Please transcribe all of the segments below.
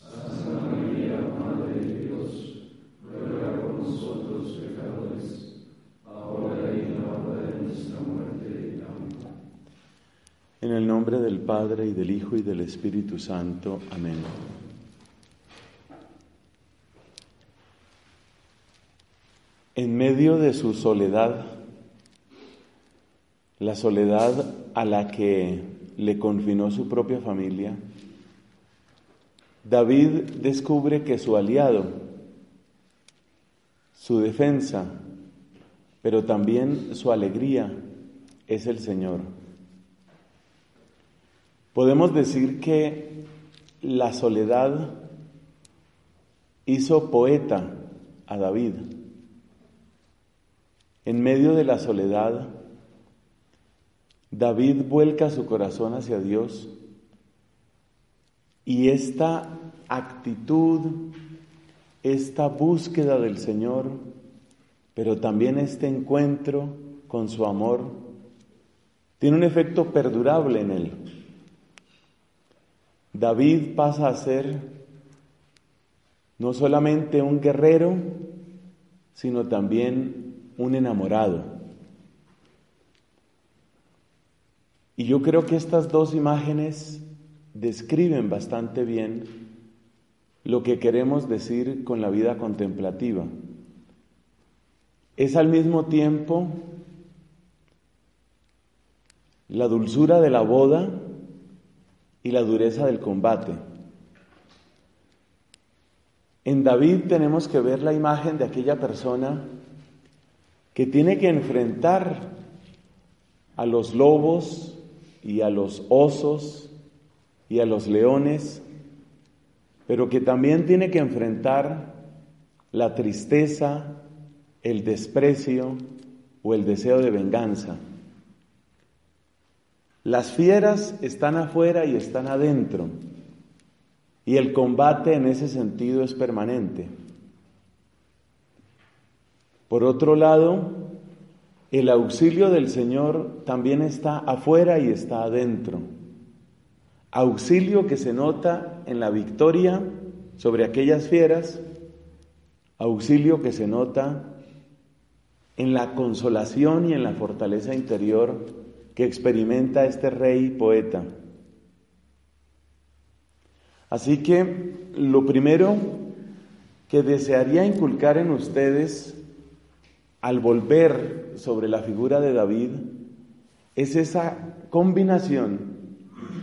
Santa María, Madre de Dios, ruega por nosotros pecadores, ahora y en la hora de nuestra muerte. Amén. En el nombre del Padre, y del Hijo, y del Espíritu Santo. Amén. En medio de su soledad, la soledad a la que le confinó su propia familia, David descubre que su aliado, su defensa, pero también su alegría es el Señor. Podemos decir que la soledad hizo poeta a David. En medio de la soledad, David vuelca su corazón hacia Dios, y esta actitud, esta búsqueda del Señor, pero también este encuentro con su amor, tiene un efecto perdurable en él. David pasa a ser no solamente un guerrero, sino también un enamorado. Y yo creo que estas dos imágenes describen bastante bien lo que queremos decir con la vida contemplativa. Es al mismo tiempo la dulzura de la boda y la dureza del combate. En David tenemos que ver la imagen de aquella persona que tiene que enfrentar a los lobos y a los osos y a los leones, pero que también tiene que enfrentar la tristeza, el desprecio o el deseo de venganza. Las fieras están afuera y están adentro, y el combate en ese sentido es permanente. Por otro lado, el auxilio del Señor también está afuera y está adentro. Auxilio que se nota en la victoria sobre aquellas fieras, auxilio que se nota en la consolación y en la fortaleza interior que experimenta este rey poeta. Así que lo primero que desearía inculcar en ustedes al volver sobre la figura de David es esa combinación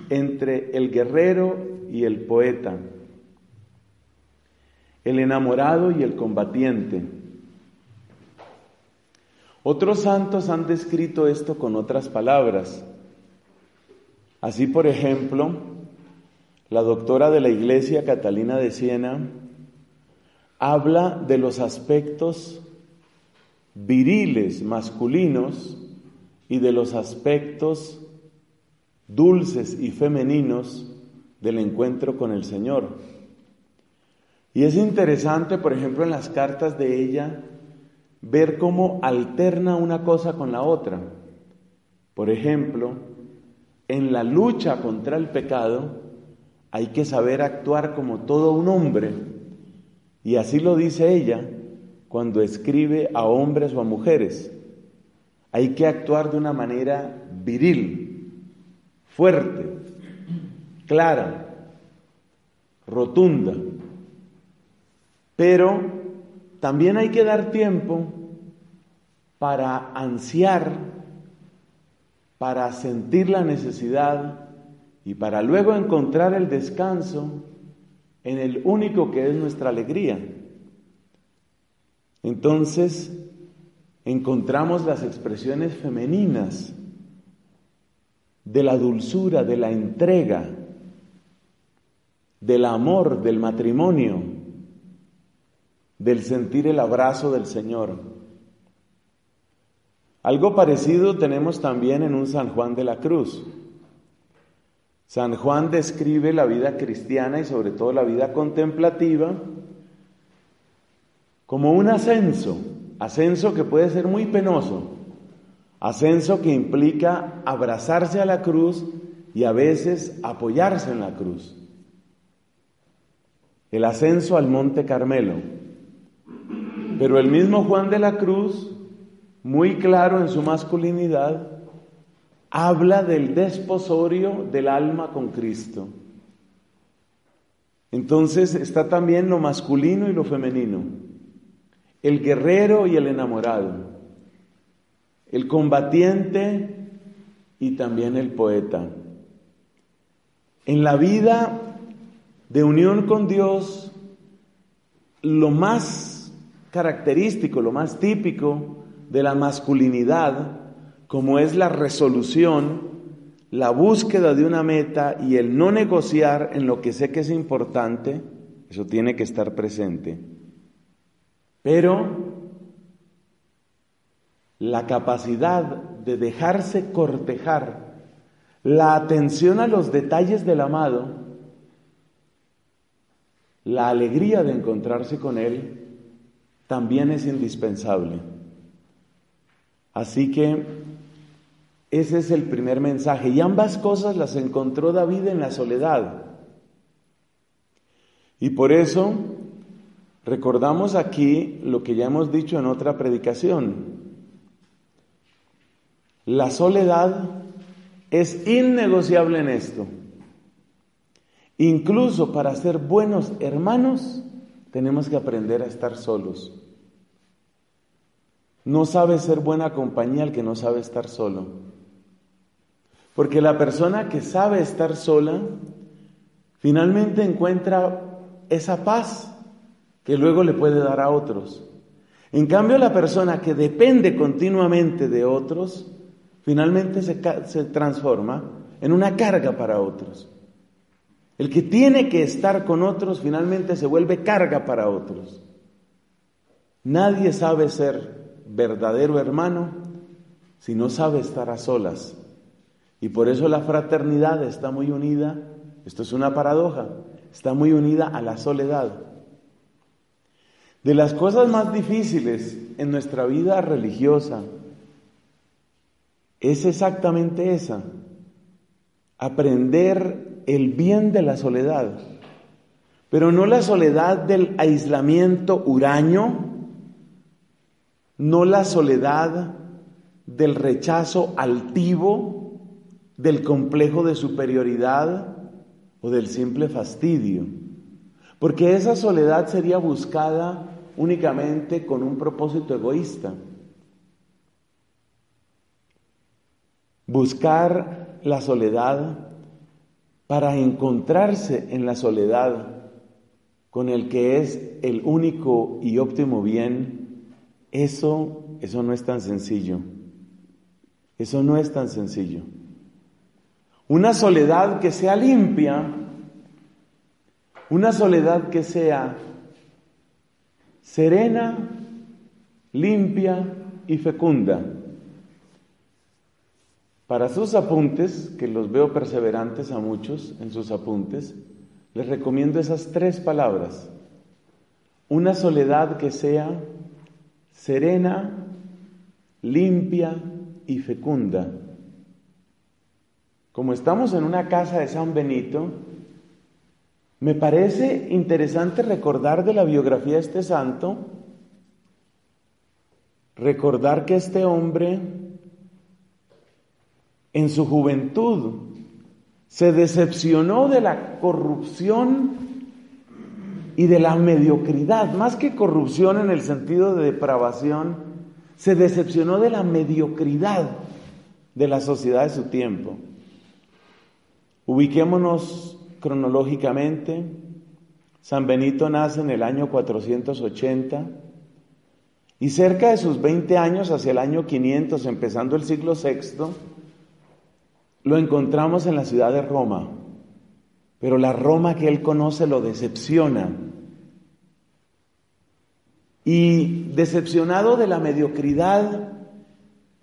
entre el guerrero y el poeta, el enamorado y el combatiente. Otros santos han descrito esto con otras palabras. Así, por ejemplo, la doctora de la Iglesia, Catalina de Siena, habla de los aspectos viriles, masculinos, y de los aspectos dulces y femeninos del encuentro con el Señor. Y es interesante, por ejemplo, en las cartas de ella, ver cómo alterna una cosa con la otra. Por ejemplo, en la lucha contra el pecado, hay que saber actuar como todo un hombre, y así lo dice ella, cuando escribe a hombres o a mujeres. Hay que actuar de una manera viril, fuerte, clara, rotunda. Pero también hay que dar tiempo para ansiar, para sentir la necesidad y para luego encontrar el descanso en el único que es nuestra alegría. Entonces, encontramos las expresiones femeninas de la dulzura, de la entrega, del amor, del matrimonio, del sentir el abrazo del Señor. Algo parecido tenemos también en un San Juan de la Cruz. San Juan describe la vida cristiana y sobre todo la vida contemplativa como un ascenso que puede ser muy penoso, ascenso que implica abrazarse a la cruz y a veces apoyarse en la cruz. El ascenso al Monte Carmelo. Pero el mismo Juan de la Cruz, muy claro en su masculinidad, habla del desposorio del alma con Cristo. Entonces está también lo masculino y lo femenino, el guerrero y el enamorado, el combatiente y también el poeta. En la vida de unión con Dios, lo más característico, lo más típico de la masculinidad, como es la resolución, la búsqueda de una meta y el no negociar en lo que sé que es importante, eso tiene que estar presente. Pero la capacidad de dejarse cortejar, la atención a los detalles del amado, la alegría de encontrarse con Él también es indispensable. Así que ese es el primer mensaje. Y ambas cosas las encontró David en la soledad. Y por eso recordamos aquí lo que ya hemos dicho en otra predicación. La soledad es innegociable en esto. Incluso para ser buenos hermanos, tenemos que aprender a estar solos. No sabe ser buena compañía el que no sabe estar solo. Porque la persona que sabe estar sola, finalmente encuentra esa paz que luego le puede dar a otros. En cambio, la persona que depende continuamente de otros, finalmente se transforma en una carga para otros. El que tiene que estar con otros finalmente se vuelve carga para otros. Nadie sabe ser verdadero hermano si no sabe estar a solas. Y por eso la fraternidad está muy unida, esto es una paradoja, está muy unida a la soledad. De las cosas más difíciles en nuestra vida religiosa es exactamente esa, aprender el bien de la soledad, pero no la soledad del aislamiento huraño, no la soledad del rechazo altivo, del complejo de superioridad o del simple fastidio, porque esa soledad sería buscada únicamente con un propósito egoísta. Buscar la soledad para encontrarse en la soledad con el que es el único y óptimo bien, eso no es tan sencillo. Eso no es tan sencillo. Una soledad que sea limpia, una soledad que sea serena, limpia y fecunda. Para sus apuntes, que los veo perseverantes a muchos en sus apuntes, les recomiendo esas tres palabras. Una soledad que sea serena, limpia y fecunda. Como estamos en una casa de San Benito, me parece interesante recordar de la biografía de este santo, recordar que este hombre en su juventud se decepcionó de la corrupción y de la mediocridad, más que corrupción en el sentido de depravación, se decepcionó de la mediocridad de la sociedad de su tiempo. Ubiquémonos cronológicamente. San Benito nace en el año 480 y cerca de sus 20 años, hacia el año 500, empezando el siglo VI, lo encontramos en la ciudad de Roma, pero la Roma que él conoce lo decepciona. Y decepcionado de la mediocridad,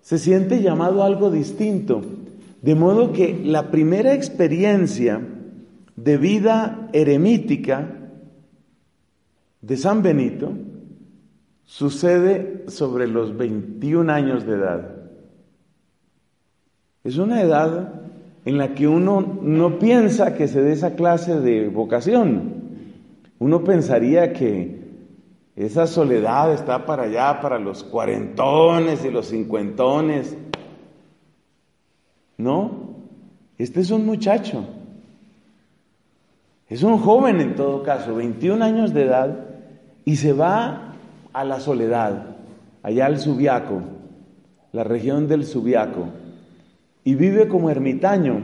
se siente llamado a algo distinto. De modo que la primera experiencia de vida eremítica de San Benito sucede sobre los 21 años de edad. Es una edad en la que uno no piensa que se dé esa clase de vocación. Uno pensaría que esa soledad está para allá, para los cuarentones y los cincuentones. No, este es un muchacho. Es un joven en todo caso, 21 años de edad, y se va a la soledad, allá al Subiaco, la región del Subiaco, y vive como ermitaño.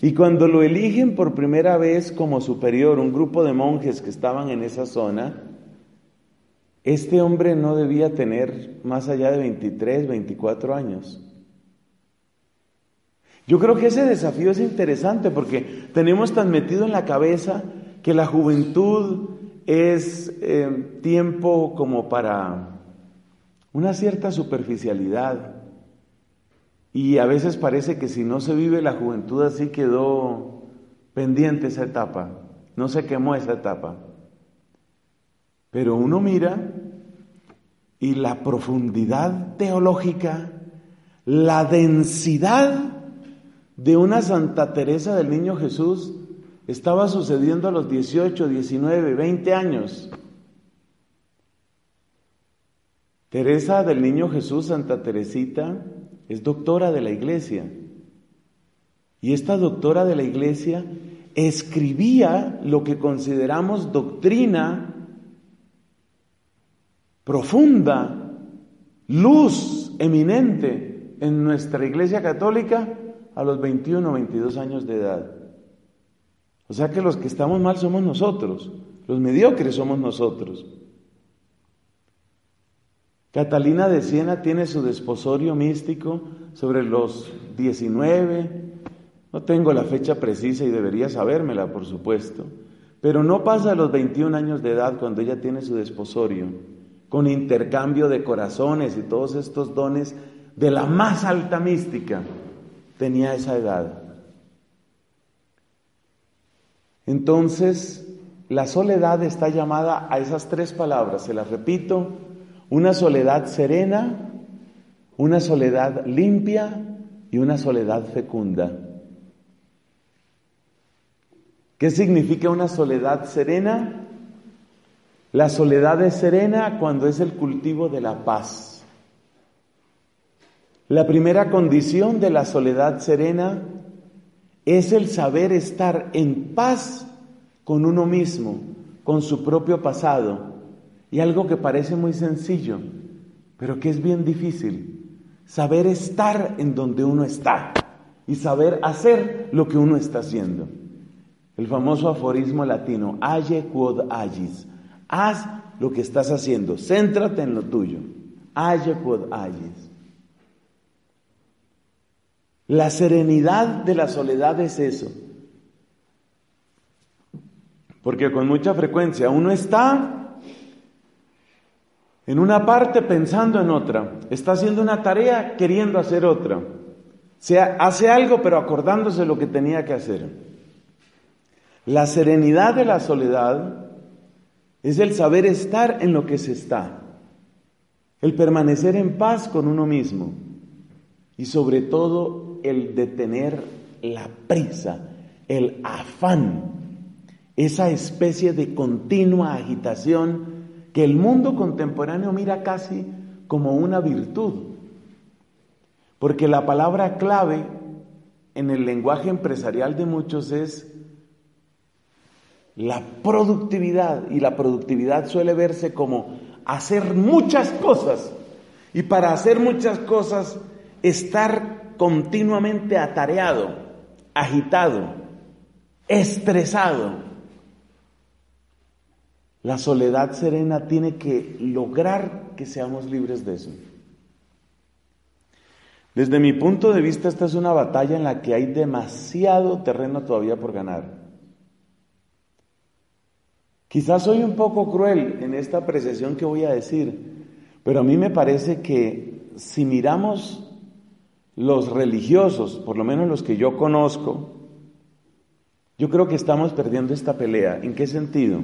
Y cuando lo eligen por primera vez como superior, un grupo de monjes que estaban en esa zona, este hombre no debía tener más allá de 23, 24 años. Yo creo que ese desafío es interesante porque tenemos tan metido en la cabeza que la juventud es tiempo como para una cierta superficialidad. Y a veces parece que si no se vive la juventud así quedó pendiente esa etapa, no se quemó esa etapa. Pero uno mira y la profundidad teológica, la densidad de una Santa Teresa del Niño Jesús estaba sucediendo a los 18, 19, 20 años. Teresa del Niño Jesús, Santa Teresita, es doctora de la Iglesia. Y esta doctora de la Iglesia escribía lo que consideramos doctrina profunda, luz eminente en nuestra Iglesia Católica, a los 21 o 22 años de edad. O sea que los que estamos mal somos nosotros, los mediocres somos nosotros. Catalina de Siena tiene su desposorio místico sobre los 19, no tengo la fecha precisa y debería sabérmela, por supuesto, pero no pasa a los 21 años de edad cuando ella tiene su desposorio, con intercambio de corazones y todos estos dones de la más alta mística. Tenía esa edad. Entonces, la soledad está llamada a esas tres palabras, se las repito: una soledad serena, una soledad limpia y una soledad fecunda. ¿Qué significa una soledad serena? La soledad es serena cuando es el cultivo de la paz. La primera condición de la soledad serena es el saber estar en paz con uno mismo, con su propio pasado. Y algo que parece muy sencillo, pero que es bien difícil. Saber estar en donde uno está y saber hacer lo que uno está haciendo. El famoso aforismo latino, halle quod agis. Haz lo que estás haciendo, céntrate en lo tuyo. Halle quod agis. La serenidad de la soledad es eso. Porque con mucha frecuencia uno está en una parte pensando en otra. Está haciendo una tarea queriendo hacer otra. Se hace algo pero acordándose lo que tenía que hacer. La serenidad de la soledad es el saber estar en lo que se está. El permanecer en paz con uno mismo. Y sobre todo el detener la prisa, el afán, esa especie de continua agitación que el mundo contemporáneo mira casi como una virtud. Porque la palabra clave en el lenguaje empresarial de muchos es la productividad, y la productividad suele verse como hacer muchas cosas, y para hacer muchas cosas estar continuamente atareado, agitado, estresado. La soledad serena tiene que lograr que seamos libres de eso. Desde mi punto de vista, esta es una batalla en la que hay demasiado terreno todavía por ganar. Quizás soy un poco cruel en esta apreciación que voy a decir, pero a mí me parece que si miramos los religiosos, por lo menos los que yo conozco, yo creo que estamos perdiendo esta pelea. ¿En qué sentido?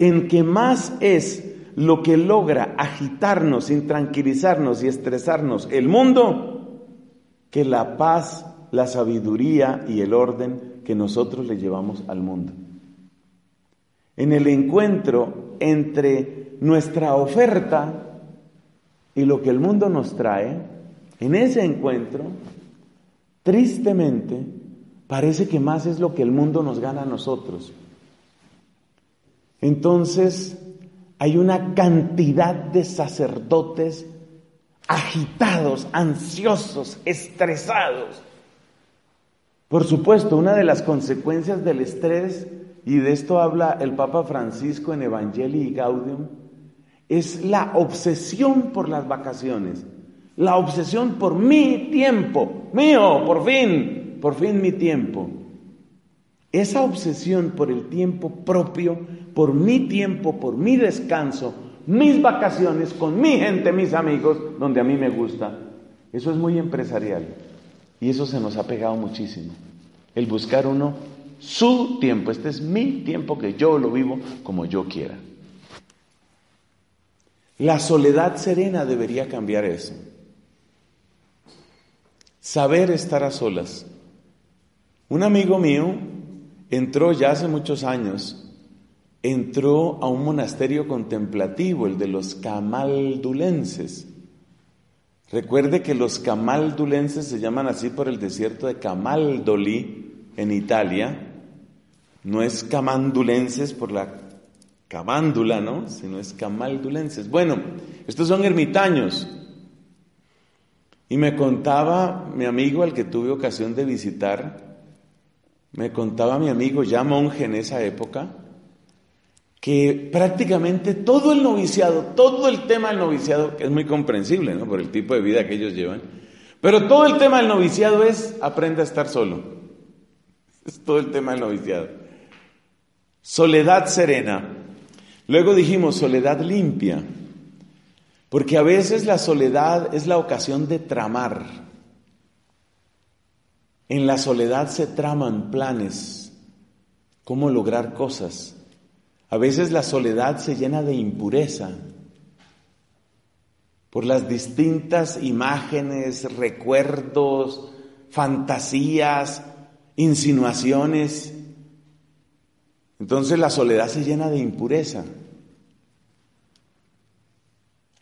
En que más es lo que logra agitarnos, intranquilizarnos y estresarnos el mundo, que la paz, la sabiduría y el orden que nosotros le llevamos al mundo. En el encuentro entre nuestra oferta y lo que el mundo nos trae, en ese encuentro, tristemente, parece que más es lo que el mundo nos gana a nosotros. Entonces, hay una cantidad de sacerdotes agitados, ansiosos, estresados. Por supuesto, una de las consecuencias del estrés, y de esto habla el Papa Francisco en Evangelii Gaudium, es la obsesión por las vacaciones, la obsesión por mi tiempo, mío, por fin mi tiempo. Esa obsesión por el tiempo propio, por mi tiempo, por mi descanso, mis vacaciones, con mi gente, mis amigos, donde a mí me gusta. Eso es muy empresarial y eso se nos ha pegado muchísimo. El buscar uno su tiempo, este es mi tiempo que yo lo vivo como yo quiera. La soledad serena debería cambiar eso. Saber estar a solas. Un amigo mío entró ya hace muchos años, entró a un monasterio contemplativo, el de los camaldulenses. Recuerde que los camaldulenses se llaman así por el desierto de Camaldoli, en Italia. No es camandulenses por la camándula, ¿no? Sino es camaldulenses. Bueno, estos son ermitaños. Y me contaba mi amigo, al que tuve ocasión de visitar, me contaba mi amigo, ya monje en esa época, que prácticamente todo el noviciado, todo el tema del noviciado, que es muy comprensible, ¿no?, por el tipo de vida que ellos llevan, pero todo el tema del noviciado es aprende a estar solo. Es todo el tema del noviciado. Soledad serena. Luego dijimos soledad limpia, porque a veces la soledad es la ocasión de tramar. En la soledad se traman planes, cómo lograr cosas. A veces la soledad se llena de impureza por las distintas imágenes, recuerdos, fantasías, insinuaciones. Entonces la soledad se llena de impureza.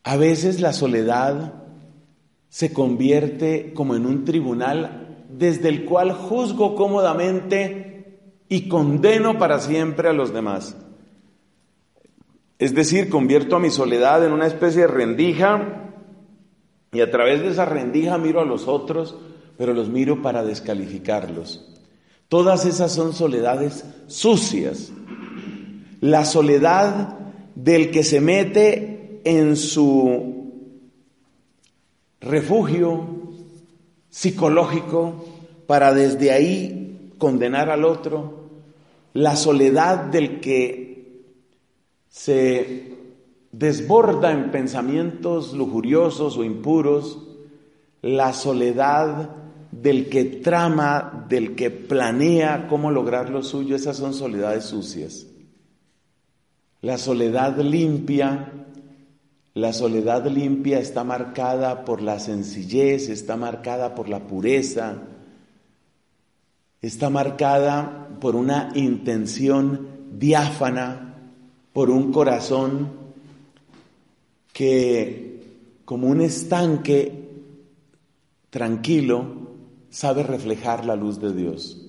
A veces la soledad se convierte como en un tribunal desde el cual juzgo cómodamente y condeno para siempre a los demás. Es decir, convierto a mi soledad en una especie de rendija y a través de esa rendija miro a los otros, pero los miro para descalificarlos. Todas esas son soledades sucias. La soledad del que se mete en su refugio psicológico para desde ahí condenar al otro. La soledad del que se desborda en pensamientos lujuriosos o impuros. La soledad del que trama, del que planea cómo lograr lo suyo, esas son soledades sucias. La soledad limpia está marcada por la sencillez, está marcada por la pureza, está marcada por una intención diáfana, por un corazón que, como un estanque tranquilo, sabe reflejar la luz de Dios.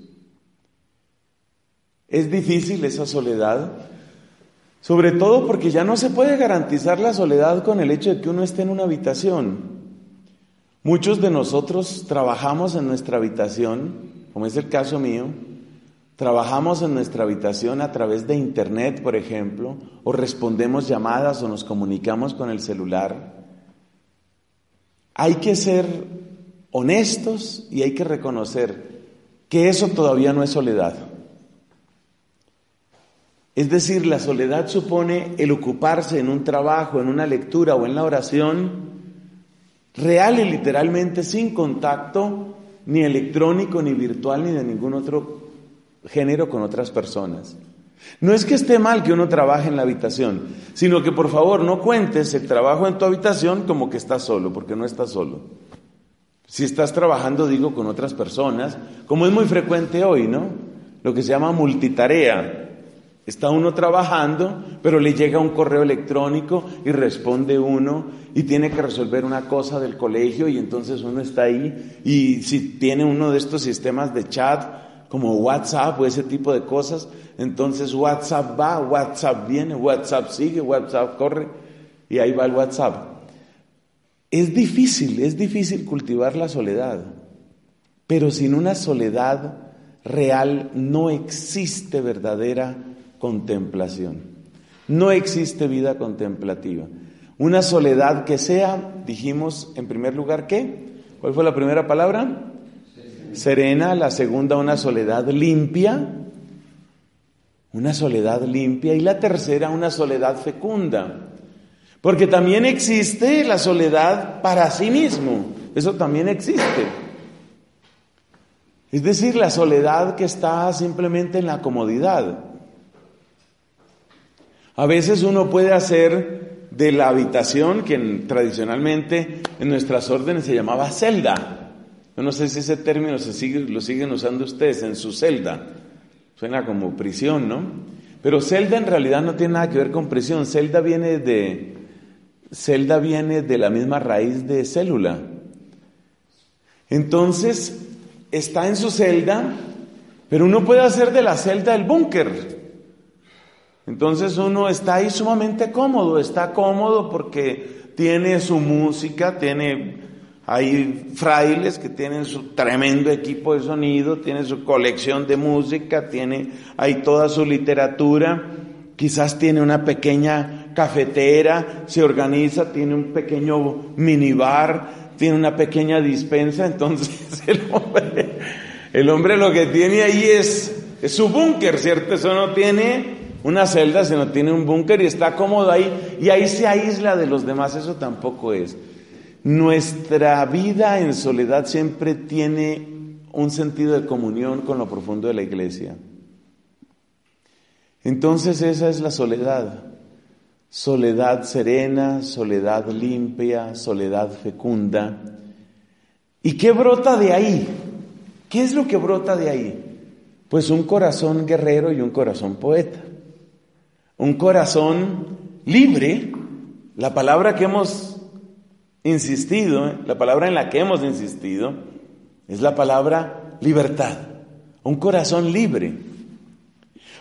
Es difícil esa soledad, sobre todo porque ya no se puede garantizar la soledad con el hecho de que uno esté en una habitación. Muchos de nosotros trabajamos en nuestra habitación, como es el caso mío, trabajamos en nuestra habitación a través de internet, por ejemplo, o respondemos llamadas o nos comunicamos con el celular. Hay que ser honestos y hay que reconocer que eso todavía no es soledad. Es decir, la soledad supone el ocuparse en un trabajo, en una lectura o en la oración real y literalmente sin contacto, ni electrónico, ni virtual, ni de ningún otro género con otras personas. No es que esté mal que uno trabaje en la habitación, sino que por favor no cuentes el trabajo en tu habitación como que estás solo, porque no estás solo. Si estás trabajando, digo, con otras personas, como es muy frecuente hoy, ¿no? Lo que se llama multitarea. Está uno trabajando, pero le llega un correo electrónico y responde uno y tiene que resolver una cosa del colegio y entonces uno está ahí y si tiene uno de estos sistemas de chat como WhatsApp o ese tipo de cosas, entonces WhatsApp va, WhatsApp viene, WhatsApp sigue, WhatsApp corre y ahí va el WhatsApp. Es difícil cultivar la soledad, pero sin una soledad real no existe verdadera contemplación. No existe vida contemplativa. Una soledad que sea, dijimos en primer lugar, ¿qué? ¿Cuál fue la primera palabra? Serena. La segunda, una soledad limpia. Una soledad limpia. Y la tercera, una soledad fecunda. Porque también existe la soledad para sí mismo. Eso también existe. Es decir, la soledad que está simplemente en la comodidad. A veces uno puede hacer de la habitación, que tradicionalmente en nuestras órdenes se llamaba celda. Yo no sé si ese término lo siguen usando ustedes, en su celda. Suena como prisión, ¿no? Pero celda en realidad no tiene nada que ver con prisión. Celda viene de la misma raíz de célula. Entonces, está en su celda, pero uno puede hacer de la celda el búnker. Entonces uno está ahí sumamente cómodo, está cómodo porque tiene su música, hay frailes que tienen su tremendo equipo de sonido, tiene su colección de música, hay toda su literatura, quizás tiene una pequeña cafetera, se organiza, tiene un pequeño minibar, tiene una pequeña dispensa, entonces el hombre lo que tiene ahí es su búnker, ¿cierto? Eso no tiene una celda, sino tiene un búnker y está cómodo ahí, y ahí se aísla de los demás. Eso tampoco es. Nuestra vida en soledad siempre tiene un sentido de comunión con lo profundo de la iglesia. Entonces esa es la soledad. Soledad serena, soledad limpia, soledad fecunda. ¿Y qué brota de ahí? ¿Qué es lo que brota de ahí? Pues un corazón guerrero y un corazón poeta. Un corazón libre, la palabra que hemos insistido, la palabra en la que hemos insistido, es la palabra libertad. Un corazón libre.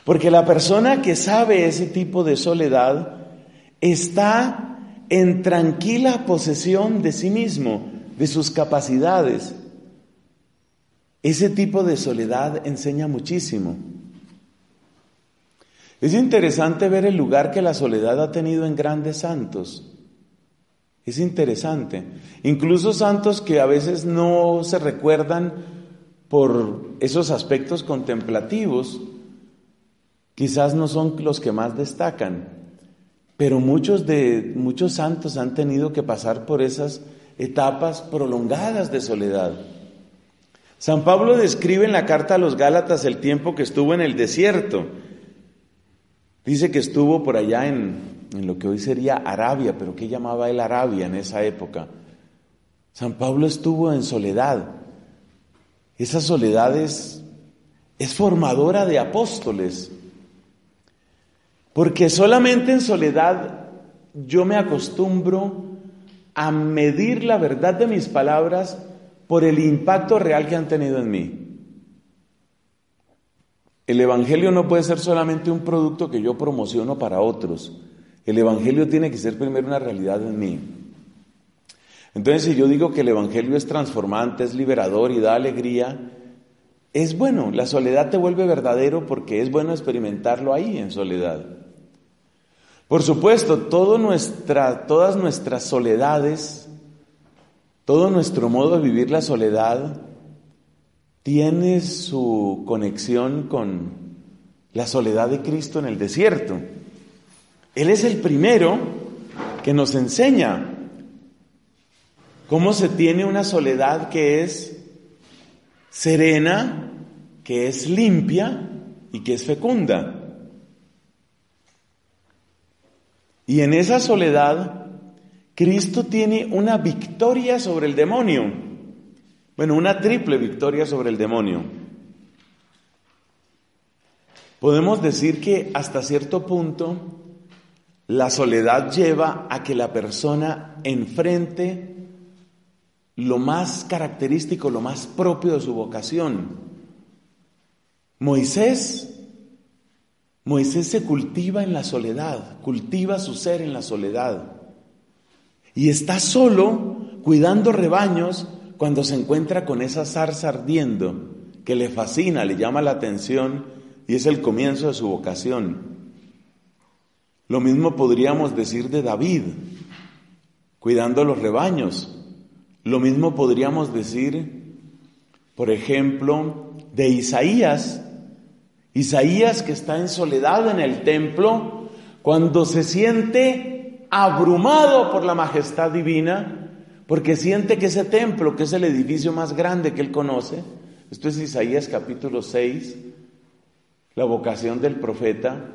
Porque la persona que sabe ese tipo de soledad está en tranquila posesión de sí mismo, de sus capacidades. Ese tipo de soledad enseña muchísimo. Es interesante ver el lugar que la soledad ha tenido en grandes santos. Es interesante. Incluso santos que a veces no se recuerdan por esos aspectos contemplativos, quizás no son los que más destacan, pero muchos santos han tenido que pasar por esas etapas prolongadas de soledad. San Pablo describe en la carta a los Gálatas el tiempo que estuvo en el desierto. Dice que estuvo por allá en lo que hoy sería Arabia, pero ¿qué llamaba él Arabia en esa época? San Pablo estuvo en soledad. Esa soledad es formadora de apóstoles. Porque solamente en soledad yo me acostumbro a medir la verdad de mis palabras por el impacto real que han tenido en mí. El Evangelio no puede ser solamente un producto que yo promociono para otros. El Evangelio tiene que ser primero una realidad en mí. Entonces, si yo digo que el Evangelio es transformante, es liberador y da alegría, es bueno. La soledad te vuelve verdadero porque es bueno experimentarlo ahí, en soledad. Por supuesto, todas nuestras soledades, todo nuestro modo de vivir la soledad tiene su conexión con la soledad de Cristo en el desierto. Él es el primero que nos enseña ¿Cómo se tiene una soledad que es serena, que es limpia y que es fecunda? Y en esa soledad, Cristo tiene una victoria sobre el demonio. Bueno, una triple victoria sobre el demonio. Podemos decir que hasta cierto punto, la soledad lleva a que la persona enfrente lo más característico, lo más propio de su vocación. Moisés se cultiva en la soledad, cultiva su ser en la soledad. Y está solo cuidando rebaños cuando se encuentra con esa zarza ardiendo que le fascina, le llama la atención y es el comienzo de su vocación. Lo mismo podríamos decir de David, cuidando los rebaños. Lo mismo podríamos decir, por ejemplo, de Isaías. Isaías, que está en soledad en el templo, cuando se siente abrumado por la majestad divina, porque siente que ese templo, que es el edificio más grande que él conoce, esto es Isaías capítulo 6, la vocación del profeta,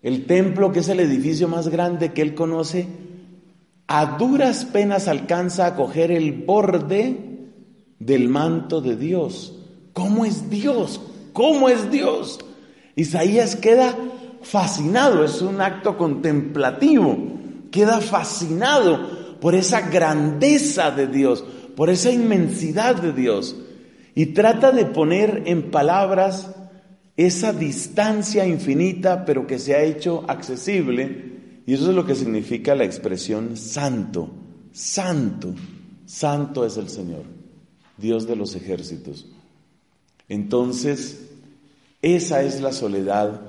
el templo que es el edificio más grande que él conoce, a duras penas alcanza a coger el borde del manto de Dios. ¿Cómo es Dios? ¿Cómo es Dios? Isaías queda fascinado, es un acto contemplativo, queda fascinado por esa grandeza de Dios, por esa inmensidad de Dios, y trata de poner en palabras esa distancia infinita, pero que se ha hecho accesible, y eso es lo que significa la expresión santo. Santo, santo es el Señor, Dios de los ejércitos. Entonces, esa es la soledad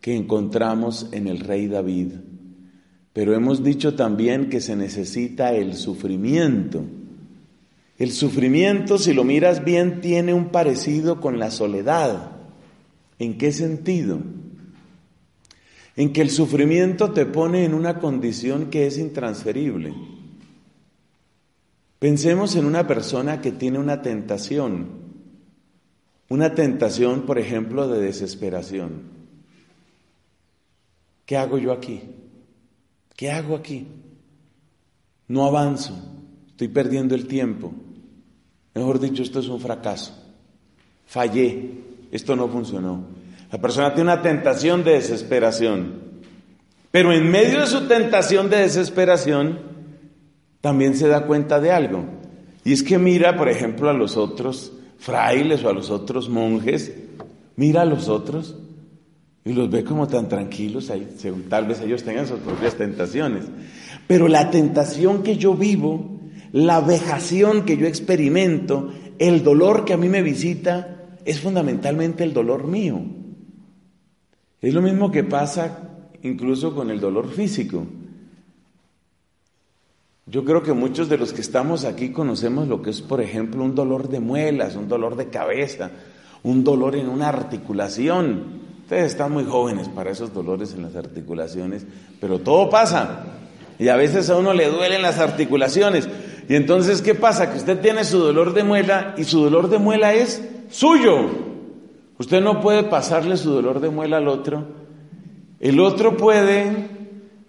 que encontramos en el rey David. Pero hemos dicho también que se necesita el sufrimiento. El sufrimiento, si lo miras bien, tiene un parecido con la soledad. ¿En qué sentido? En que el sufrimiento te pone en una condición que es intransferible. Pensemos en una persona que tiene una tentación. Una tentación, por ejemplo, de desesperación. ¿Qué hago yo aquí? ¿Qué hago aquí? No avanzo, estoy perdiendo el tiempo. Mejor dicho, esto es un fracaso. Fallé, esto no funcionó. La persona tiene una tentación de desesperación. Pero en medio de su tentación de desesperación, también se da cuenta de algo. Y es que mira, por ejemplo, a los otros frailes o a los otros monjes, mira a los otros y los ve como tan tranquilos, ahí, tal vez ellos tengan sus propias tentaciones, pero la tentación que yo vivo, la vejación que yo experimento, el dolor que a mí me visita, es fundamentalmente el dolor mío. Es lo mismo que pasa incluso con el dolor físico. Yo creo que muchos de los que estamos aquí conocemos lo que es, por ejemplo, un dolor de muelas, un dolor de cabeza, un dolor en una articulación. Ustedes están muy jóvenes para esos dolores en las articulaciones, pero todo pasa. Y a veces a uno le duelen las articulaciones. Y entonces, ¿qué pasa? Que usted tiene su dolor de muela y su dolor de muela es suyo. Usted no puede pasarle su dolor de muela al otro. El otro puede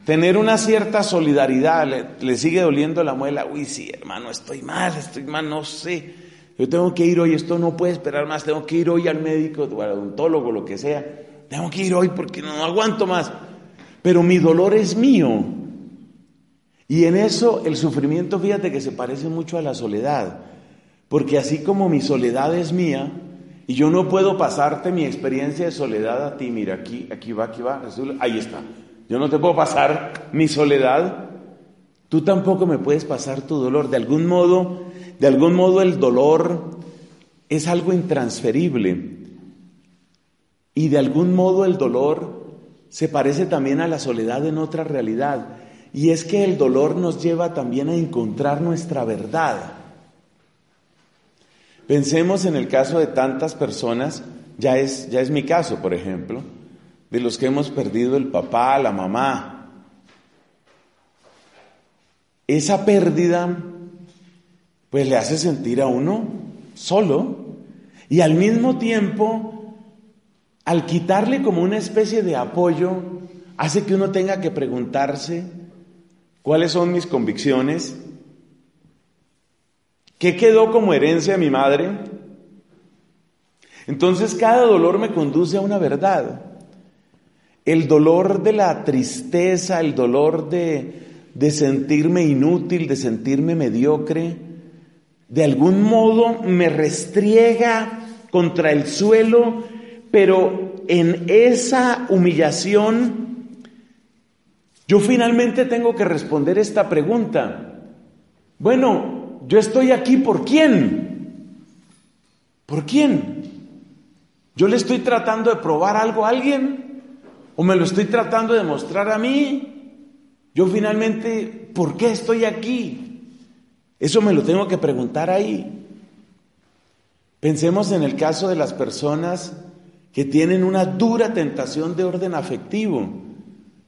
tener una cierta solidaridad, le sigue doliendo la muela. Uy, sí, hermano, estoy mal, no sé. Yo tengo que ir hoy, esto no puede esperar más, tengo que ir hoy al médico, al odontólogo, lo que sea. Tengo que ir hoy porque no aguanto más. Pero mi dolor es mío. Y en eso el sufrimiento, fíjate que se parece mucho a la soledad. Porque así como mi soledad es mía, y yo no puedo pasarte mi experiencia de soledad a ti. Mira, aquí va, ahí está. Yo no te puedo pasar mi soledad, tú tampoco me puedes pasar tu dolor. De algún modo el dolor es algo intransferible. Y de algún modo el dolor se parece también a la soledad en otra realidad. Y es que el dolor nos lleva también a encontrar nuestra verdad. Pensemos en el caso de tantas personas, ya es mi caso, por ejemplo, de los que hemos perdido el papá, la mamá. Esa pérdida pues le hace sentir a uno solo, y al mismo tiempo, al quitarle como una especie de apoyo, hace que uno tenga que preguntarse, ¿cuáles son mis convicciones? ¿Qué quedó como herencia de mi madre? Entonces cada dolor me conduce a una verdad. El dolor de la tristeza, el dolor de sentirme inútil, de sentirme mediocre, de algún modo me restriega contra el suelo, pero en esa humillación yo finalmente tengo que responder esta pregunta. Bueno, yo estoy aquí ¿por quién? ¿Por quién? ¿Yo le estoy tratando de probar algo a alguien? ¿O me lo estoy tratando de mostrar a mí? Yo finalmente, ¿por qué estoy aquí? Eso me lo tengo que preguntar ahí. Pensemos en el caso de las personas que tienen una dura tentación de orden afectivo.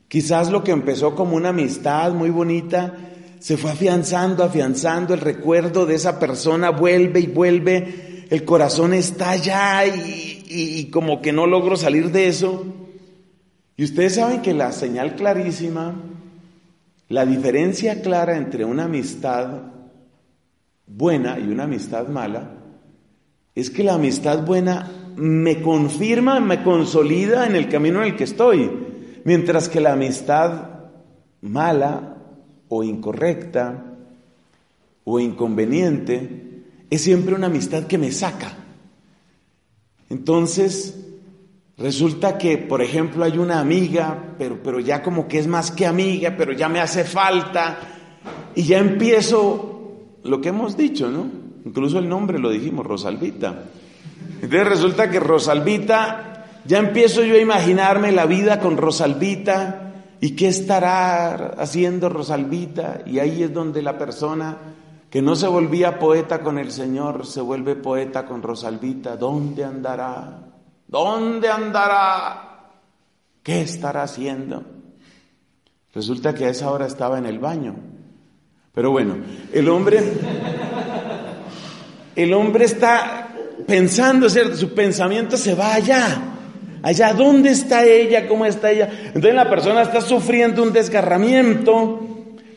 Quizás lo que empezó como una amistad muy bonita se fue afianzando, el recuerdo de esa persona vuelve y vuelve, el corazón estalla y como que no logro salir de eso. Y ustedes saben que la señal clarísima, la diferencia clara entre una amistad buena y una amistad mala, es que la amistad buena me confirma, me consolida en el camino en el que estoy, mientras que la amistad mala o incorrecta o inconveniente es siempre una amistad que me saca. Entonces, resulta que, por ejemplo, hay una amiga, pero ya como que es más que amiga, pero ya me hace falta, y ya empiezo lo que hemos dicho, ¿no? Incluso el nombre lo dijimos, Rosalvita. Entonces resulta que Rosalvita, ya empiezo yo a imaginarme la vida con Rosalvita, y qué estará haciendo Rosalvita, y ahí es donde la persona que no se volvía poeta con el Señor, se vuelve poeta con Rosalvita. ¿Dónde andará? ¿Dónde andará? ¿Qué estará haciendo? Resulta que a esa hora estaba en el baño. Pero bueno, el hombre está pensando, ¿cierto? Su pensamiento se va allá. ¿Dónde está ella? ¿Cómo está ella? Entonces la persona está sufriendo un desgarramiento,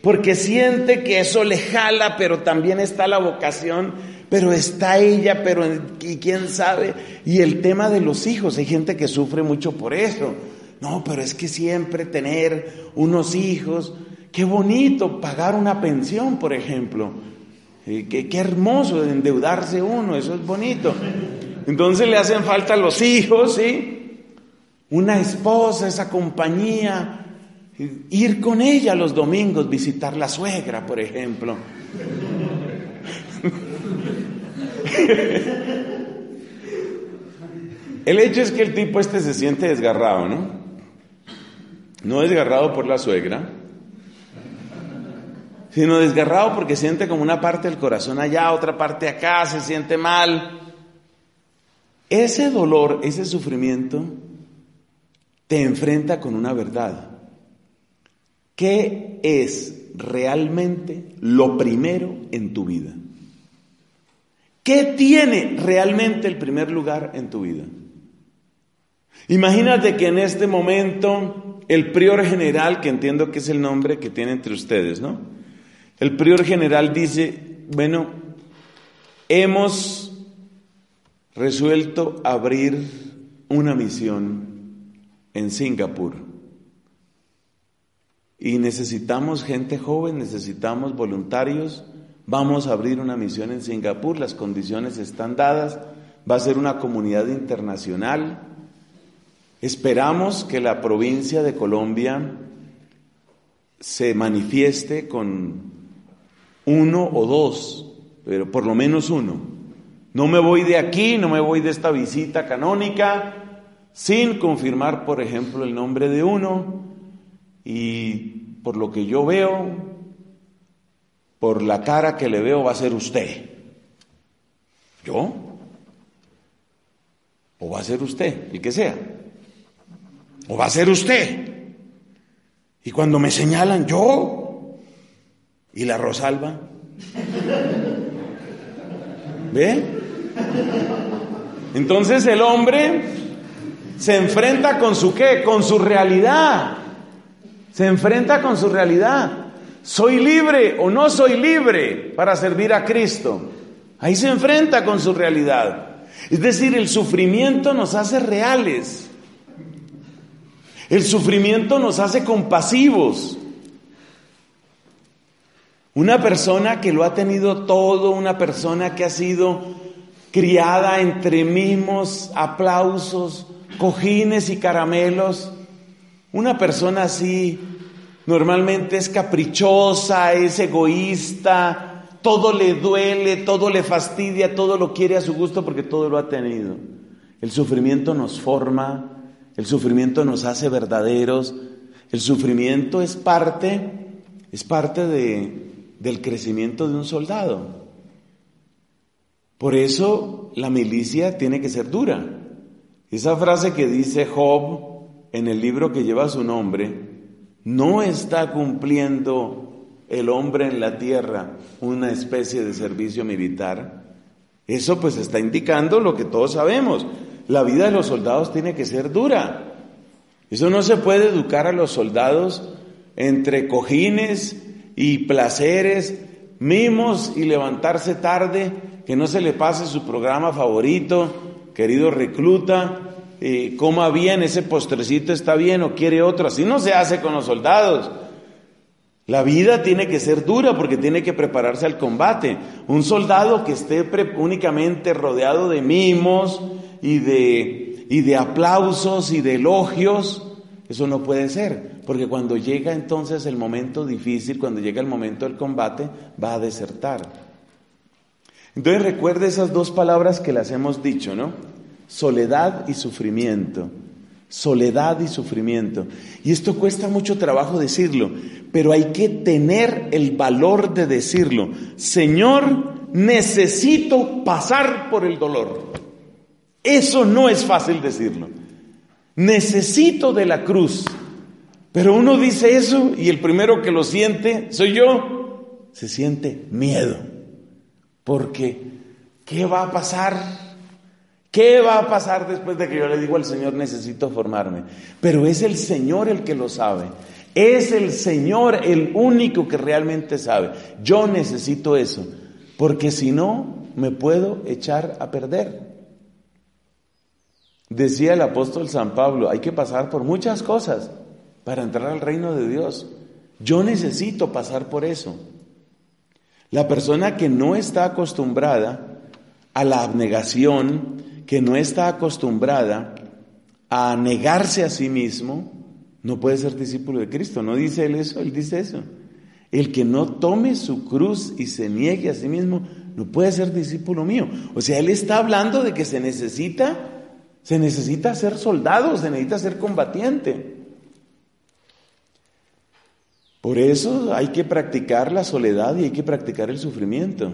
porque siente que eso le jala, pero también está la vocación, pero está ella, pero y quién sabe. Y el tema de los hijos, hay gente que sufre mucho por eso. No, pero es que siempre tener unos hijos, qué bonito pagar una pensión, por ejemplo. Qué hermoso endeudarse uno, eso es bonito. Entonces le hacen falta los hijos, ¿sí? Una esposa, esa compañía, ir con ella los domingos, visitar la suegra, por ejemplo. El hecho es que el tipo se siente desgarrado, ¿no? No desgarrado por la suegra, sino desgarrado porque siente como una parte del corazón allá, otra parte acá, se siente mal. Ese dolor, ese sufrimiento, te enfrenta con una verdad. ¿Qué es realmente lo primero en tu vida? ¿Qué tiene realmente el primer lugar en tu vida? Imagínate que en este momento el prior general, que entiendo que es el nombre que tiene entre ustedes, ¿no? El prior general dice, bueno, hemos resuelto abrir una misión en Singapur. Y necesitamos gente joven, necesitamos voluntarios, vamos a abrir una misión en Singapur, las condiciones están dadas, va a ser una comunidad internacional, esperamos que la provincia de Colombia se manifieste con 1 o 2, pero por lo menos 1. No me voy de aquí, no me voy de esta visita canónica, sin confirmar, por ejemplo, el nombre de 1, y por lo que yo veo, por la cara que le veo, va a ser usted. ¿Yo? ¿O va a ser usted? El que sea. ¿O va a ser usted? Y cuando me señalan, ¿yo? ¿Y la Rosalba? ¿Ve? Entonces el hombre se enfrenta con su ¿qué? Con su realidad. Se enfrenta con su realidad. ¿Soy libre o no soy libre para servir a Cristo? Ahí se enfrenta con su realidad. Es decir, el sufrimiento nos hace reales. El sufrimiento nos hace compasivos. Una persona que lo ha tenido todo, una persona que ha sido criada entre mimos, aplausos, cojines y caramelos, una persona así normalmente es caprichosa, es egoísta, todo le duele, todo le fastidia, todo lo quiere a su gusto porque todo lo ha tenido. El sufrimiento nos forma, el sufrimiento nos hace verdaderos, el sufrimiento es parte del crecimiento de un soldado. Por eso la milicia tiene que ser dura. Esa frase que dice Job en el libro que lleva su nombre, no está cumpliendo el hombre en la tierra una especie de servicio militar. Eso pues está indicando lo que todos sabemos. La vida de los soldados tiene que ser dura. Eso no se puede educar a los soldados entre cojines y placeres, mimos y levantarse tarde, que no se le pase su programa favorito, querido recluta, coma bien, ese postrecito está bien o quiere otro. Así no se hace con los soldados. La vida tiene que ser dura porque tiene que prepararse al combate. Un soldado que esté únicamente rodeado de mimos y de aplausos y de elogios, eso no puede ser, porque cuando llega entonces el momento difícil, cuando llega el momento del combate, va a desertar. Entonces recuerde esas dos palabras que las hemos dicho, ¿no? Soledad y sufrimiento. Soledad y sufrimiento. Y esto cuesta mucho trabajo decirlo, pero hay que tener el valor de decirlo. Señor, necesito pasar por el dolor. Eso no es fácil decirlo. Necesito de la cruz. Pero uno dice eso y el primero que lo siente soy yo. Se siente miedo. Porque ¿qué va a pasar? ¿Qué va a pasar después de que yo le digo al Señor necesito formarme? Pero es el Señor el que lo sabe. Es el Señor el único que realmente sabe. Yo necesito eso. Porque si no, me puedo echar a perder. Decía el apóstol San Pablo, hay que pasar por muchas cosas para entrar al reino de Dios. Yo necesito pasar por eso. La persona que no está acostumbrada a la abnegación, que no está acostumbrada a negarse a sí mismo, no puede ser discípulo de Cristo. No dice él eso, él dice eso. El que no tome su cruz y se niegue a sí mismo, no puede ser discípulo mío. O sea, él está hablando de que se necesita ser soldado, se necesita ser combatiente. Por eso hay que practicar la soledad y hay que practicar el sufrimiento.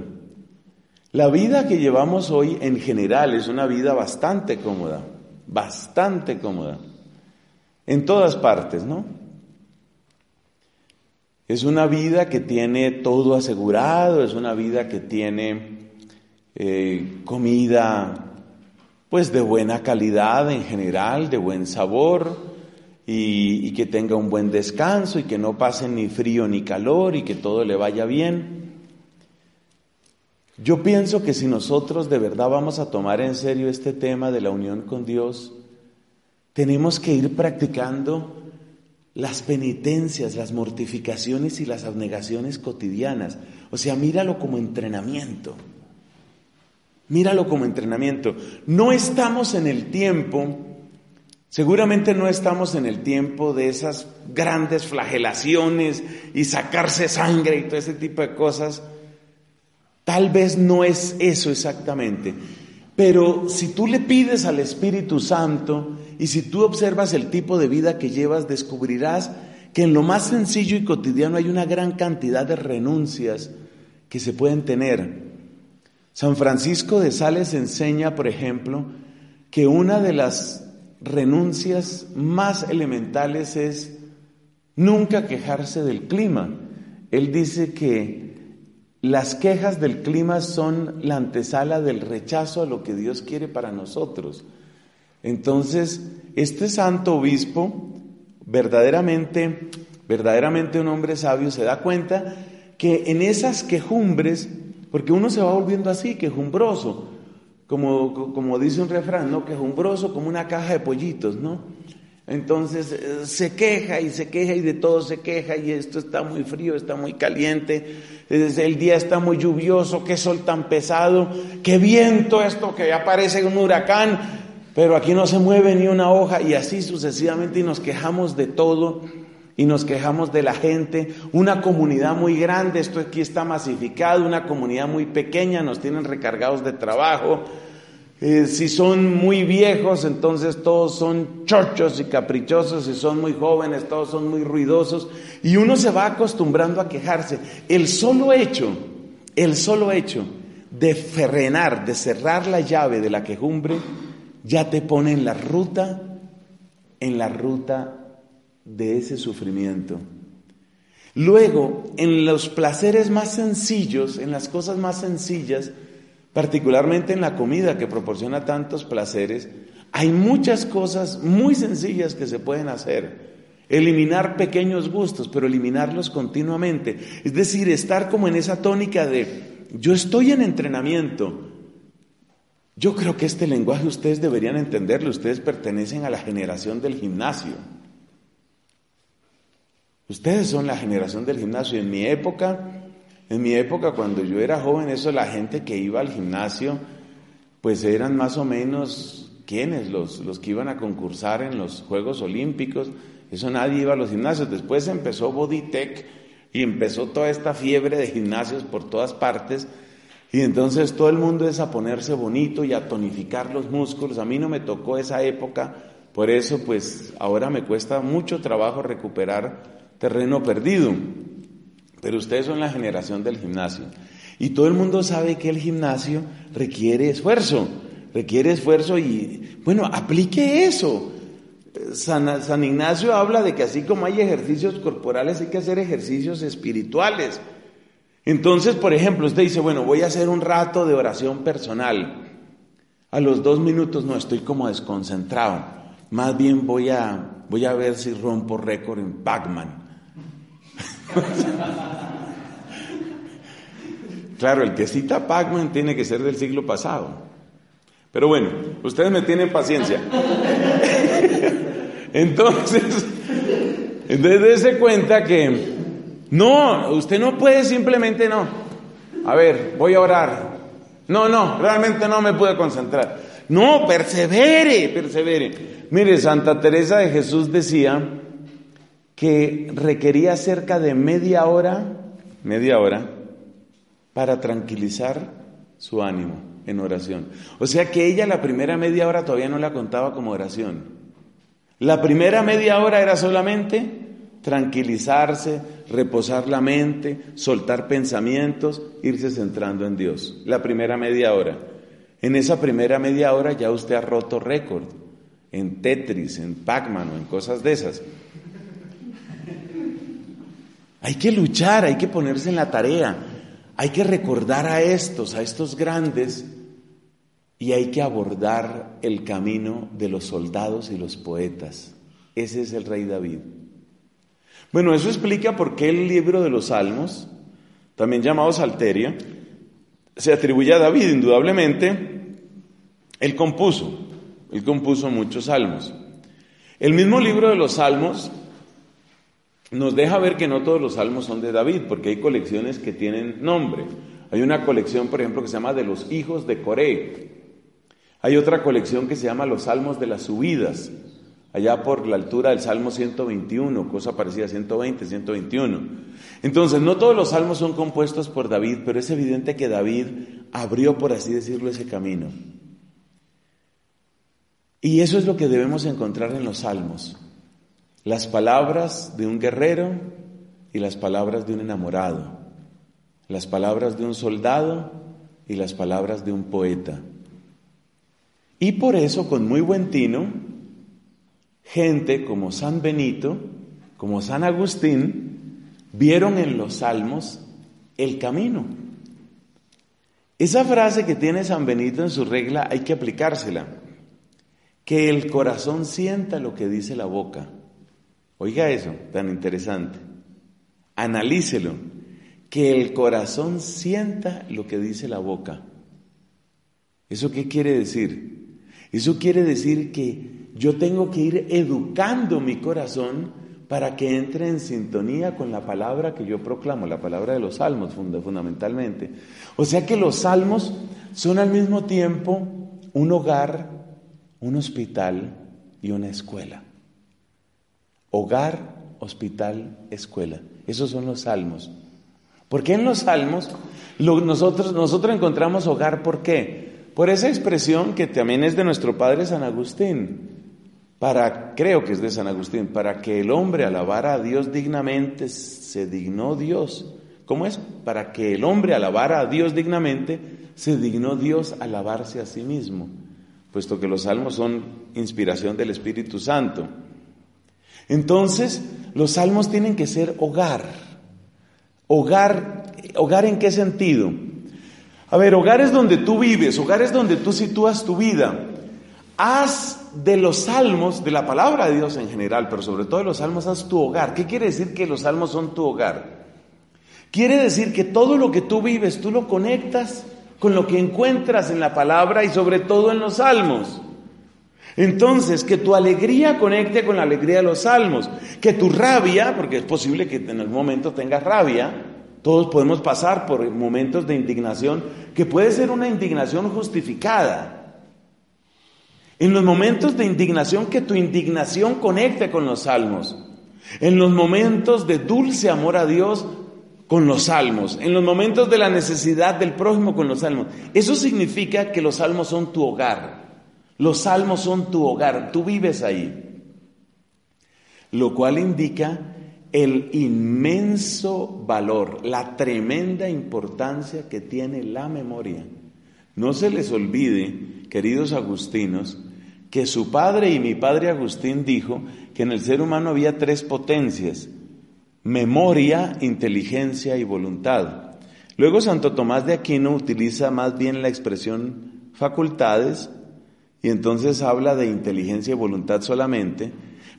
La vida que llevamos hoy en general es una vida bastante cómoda, bastante cómoda. En todas partes, ¿no? Es una vida que tiene todo asegurado, es una vida que tiene comida pues de buena calidad en general, de buen sabor, y que tenga un buen descanso, y que no pase ni frío ni calor, y que todo le vaya bien. Yo pienso que si nosotros de verdad vamos a tomar en serio este tema de la unión con Dios, tenemos que ir practicando las penitencias, las mortificaciones y las abnegaciones cotidianas. O sea, míralo como entrenamiento. Míralo como entrenamiento. No estamos en el tiempo, seguramente no estamos en el tiempo de esas grandes flagelaciones y sacarse sangre y todo ese tipo de cosas. Tal vez no es eso exactamente. Pero si tú le pides al Espíritu Santo y si tú observas el tipo de vida que llevas, descubrirás que en lo más sencillo y cotidiano hay una gran cantidad de renuncias que se pueden tener. San Francisco de Sales enseña, por ejemplo, que una de las renuncias más elementales es nunca quejarse del clima. Él dice que Las quejas del clima son la antesala del rechazo a lo que Dios quiere para nosotros. Entonces, este santo obispo, verdaderamente un hombre sabio, se da cuenta que en esas quejumbres, porque uno se va volviendo así, quejumbroso, como dice un refrán, ¿no? Quejumbroso como una caja de pollitos, ¿no? Entonces se queja y de todo se queja, y esto está muy frío, está muy caliente, el día está muy lluvioso, qué sol tan pesado, qué viento esto que ya parece un huracán, pero aquí no se mueve ni una hoja, y así sucesivamente, y nos quejamos de todo, y nos quejamos de la gente. Una comunidad muy grande, esto aquí está masificado, una comunidad muy pequeña, nos tienen recargados de trabajo. Si son muy viejos, entonces todos son chochos y caprichosos. Si son muy jóvenes, todos son muy ruidosos. Y uno se va acostumbrando a quejarse. El solo hecho de frenar, de cerrar la llave de la quejumbre, ya te pone en la ruta de ese sufrimiento. Luego, en los placeres más sencillos, en las cosas más sencillas, particularmente en la comida que proporciona tantos placeres, hay muchas cosas muy sencillas que se pueden hacer. Eliminar pequeños gustos, pero eliminarlos continuamente. Es decir, estar como en esa tónica de, yo estoy en entrenamiento. Yo creo que este lenguaje ustedes deberían entenderlo, ustedes pertenecen a la generación del gimnasio. Ustedes son la generación del gimnasio. En mi época, cuando yo era joven, eso, la gente que iba al gimnasio, pues eran más o menos, ¿quiénes? Los que iban a concursar en los Juegos Olímpicos. Eso, nadie iba a los gimnasios. Después empezó Body Tech y empezó toda esta fiebre de gimnasios por todas partes. Y entonces todo el mundo es a ponerse bonito y a tonificar los músculos. A mí no me tocó esa época, por eso pues ahora me cuesta mucho trabajo recuperar terreno perdido. Pero ustedes son la generación del gimnasio. Y todo el mundo sabe que el gimnasio requiere esfuerzo y, bueno, aplique eso. San Ignacio habla de que así como hay ejercicios corporales, hay que hacer ejercicios espirituales. Entonces, por ejemplo, usted dice, bueno, voy a hacer un rato de oración personal. A los 2 minutos, no, estoy como desconcentrado. Más bien voy a ver si rompo récord en Pac-Man. Claro, el que cita Pac-Man tiene que ser del siglo pasado. Pero bueno, ustedes me tienen paciencia. Entonces dése cuenta que no, usted no puede simplemente no. A ver, voy a orar. No, realmente no me pude concentrar. No, persevere. Mire, Santa Teresa de Jesús decía que requería cerca de media hora, para tranquilizar su ánimo en oración. O sea que ella la primera media hora todavía no la contaba como oración. La primera media hora era solamente tranquilizarse, reposar la mente, soltar pensamientos, irse centrando en Dios. La primera media hora. En esa primera media hora ya usted ha roto récord en Tetris, en Pac-Man o en cosas de esas. Hay que luchar, hay que ponerse en la tarea, hay que recordar a estos grandes, y hay que abordar el camino de los soldados y los poetas. Ese es el rey David. Bueno, eso explica por qué el libro de los Salmos, también llamado Salterio, se atribuye a David. Indudablemente, él compuso muchos salmos. El mismo libro de los Salmos nos deja ver que no todos los salmos son de David, porque hay colecciones que tienen nombre. Hay una colección, por ejemplo, que se llama de los Hijos de Coré. Hay otra colección que se llama los Salmos de las Subidas, allá por la altura del Salmo 121, cosa parecida a 120, 121. Entonces, no todos los salmos son compuestos por David, pero es evidente que David abrió, por así decirlo, ese camino. Y eso es lo que debemos encontrar en los salmos. Las palabras de un guerrero y las palabras de un enamorado, las palabras de un soldado y las palabras de un poeta. Y por eso, con muy buen tino, gente como San Benito, como San Agustín, vieron en los salmos el camino. Esa frase que tiene San Benito en su regla hay que aplicársela. Que el corazón sienta lo que dice la boca. Oiga eso, tan interesante. Analícelo. Que el corazón sienta lo que dice la boca. ¿Eso qué quiere decir? Eso quiere decir que yo tengo que ir educando mi corazón para que entre en sintonía con la palabra que yo proclamo, la palabra de los salmos fundamentalmente. O sea que los salmos son al mismo tiempo un hogar, un hospital y una escuela. Hogar, hospital, escuela. Esos son los salmos. Porque en los salmos nosotros encontramos hogar, ¿por qué? Por esa expresión que también es de nuestro padre San Agustín, creo que es de San Agustín, para que el hombre alabara a Dios dignamente, se dignó Dios. ¿Cómo es? Para que el hombre alabara a Dios dignamente, se dignó Dios alabarse a sí mismo, puesto que los salmos son inspiración del Espíritu Santo. Entonces, los salmos tienen que ser hogar. ¿Hogar en qué sentido? A ver, hogares donde tú vives, hogares donde tú sitúas tu vida. Haz de los salmos, de la palabra de Dios en general, pero sobre todo de los salmos, haz tu hogar. ¿Qué quiere decir que los salmos son tu hogar? Quiere decir que todo lo que tú vives, tú lo conectas con lo que encuentras en la palabra y sobre todo en los salmos. Entonces, que tu alegría conecte con la alegría de los salmos. Que tu rabia, porque es posible que en algún momento tengas rabia. Todos podemos pasar por momentos de indignación, que puede ser una indignación justificada. En los momentos de indignación, que tu indignación conecte con los salmos. En los momentos de dulce amor a Dios, con los salmos. En los momentos de la necesidad del prójimo, con los salmos. Eso significa que los salmos son tu hogar. Los salmos son tu hogar, tú vives ahí. Lo cual indica el inmenso valor, la tremenda importancia que tiene la memoria. No se les olvide, queridos agustinos, que su padre y mi padre Agustín dijo que en el ser humano había 3 potencias: memoria, inteligencia y voluntad. Luego Santo Tomás de Aquino utiliza más bien la expresión facultades y entonces habla de inteligencia y voluntad solamente.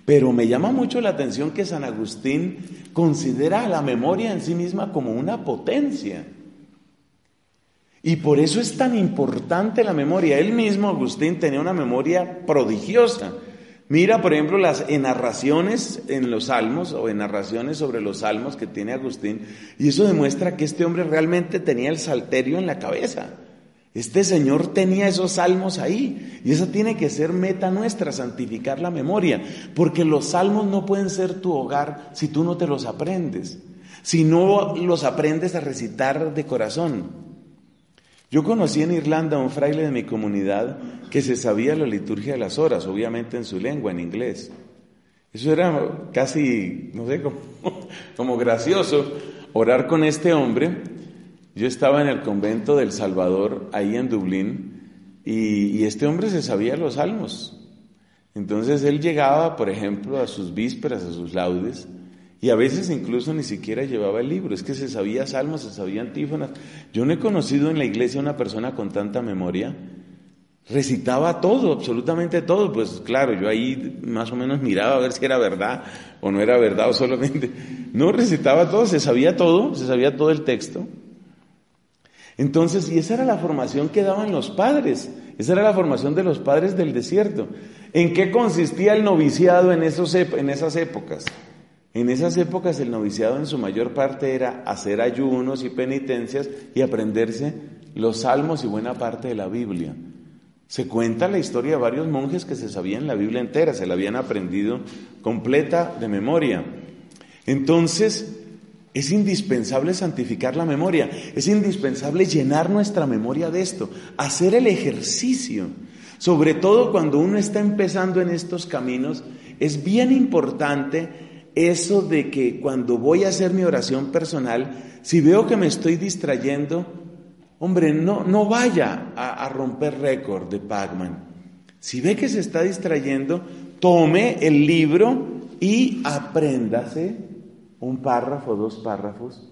Pero me llama mucho la atención que San Agustín considera a la memoria en sí misma como una potencia. Y por eso es tan importante la memoria. Él mismo, Agustín, tenía una memoria prodigiosa. Mira, por ejemplo, las enarraciones en los salmos o enarraciones sobre los salmos que tiene Agustín. Y eso demuestra que este hombre realmente tenía el salterio en la cabeza. Este señor tenía esos salmos ahí, y esa tiene que ser meta nuestra, santificar la memoria, porque los salmos no pueden ser tu hogar si tú no te los aprendes, si no los aprendes a recitar de corazón. Yo conocí en Irlanda a un fraile de mi comunidad que se sabía la liturgia de las horas, obviamente en su lengua, en inglés. Eso era casi, no sé, como gracioso, orar con este hombre. Yo estaba en el convento del Salvador, ahí en Dublín, y este hombre se sabía los salmos. Entonces él llegaba, por ejemplo, a sus vísperas, a sus laudes, y a veces incluso ni siquiera llevaba el libro. Es que se sabía salmos, se sabía antífonas. Yo no he conocido en la iglesia una persona con tanta memoria. Recitaba todo, absolutamente todo. Pues claro, yo ahí más o menos miraba a ver si era verdad o no era verdad, o solamente. No, recitaba todo, se sabía todo el texto. Entonces, y esa era la formación que daban los padres, esa era la formación de los padres del desierto. ¿En qué consistía el noviciado en esas épocas? En esas épocas el noviciado en su mayor parte era hacer ayunos y penitencias y aprenderse los salmos y buena parte de la Biblia. Se cuenta la historia de varios monjes que se sabían la Biblia entera, se la habían aprendido completa de memoria. Entonces, es indispensable santificar la memoria, es indispensable llenar nuestra memoria de esto, hacer el ejercicio. Sobre todo cuando uno está empezando en estos caminos, es bien importante eso de que cuando voy a hacer mi oración personal, si veo que me estoy distrayendo, hombre, no vaya a romper récord de Pac-Man. Si ve que se está distrayendo, tome el libro y apréndase un párrafo, 2 párrafos,